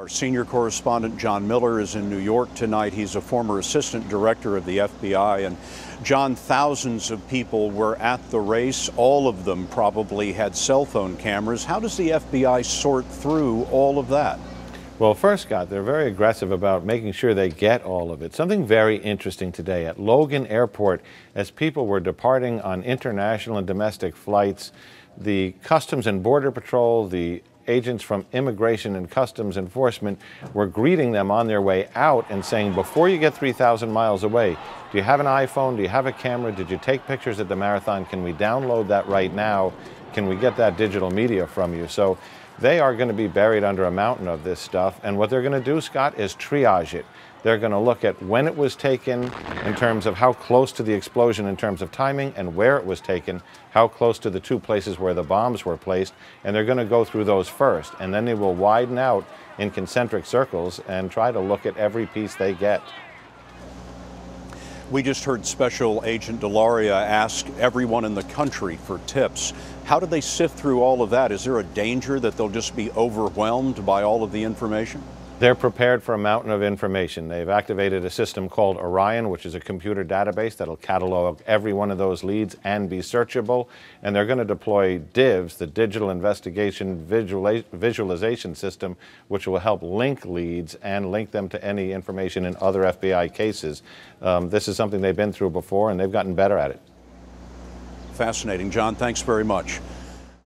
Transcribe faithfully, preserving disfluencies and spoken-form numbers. Our senior correspondent, John Miller, is in New York tonight. He's a former assistant director of the F B I. And, John, thousands of people were at the race. All of them probably had cell phone cameras. How does the F B I sort through all of that? Well, first, Scott, they're very aggressive about making sure they get all of it. Something very interesting today at Logan Airport, as people were departing on international and domestic flights, the Customs and Border Patrol, the agents from Immigration and Customs Enforcement were greeting them on their way out and saying, before you get three thousand miles away, do you have an iPhone? Do you have a camera? Did you take pictures at the marathon? Can we download that right now? Can we get that digital media from you? So they are going to be buried under a mountain of this stuff. And what they're going to do, Scott, is triage it. They're going to look at when it was taken in terms of how close to the explosion in terms of timing, and where it was taken, how close to the two places where the bombs were placed, and they're going to go through those first, and then they will widen out in concentric circles and try to look at every piece they get. We just heard Special Agent DeLaria ask everyone in the country for tips. How do they sift through all of that? Is there a danger that they'll just be overwhelmed by all of the information? They're prepared for a mountain of information. They've activated a system called Orion, which is a computer database that'll catalog every one of those leads and be searchable. And they're going to deploy divs, the digital investigation visual visualization system, which will help link leads and link them to any information in other F B I cases. Um, this is something they've been through before, and they've gotten better at it. Fascinating. John, thanks very much.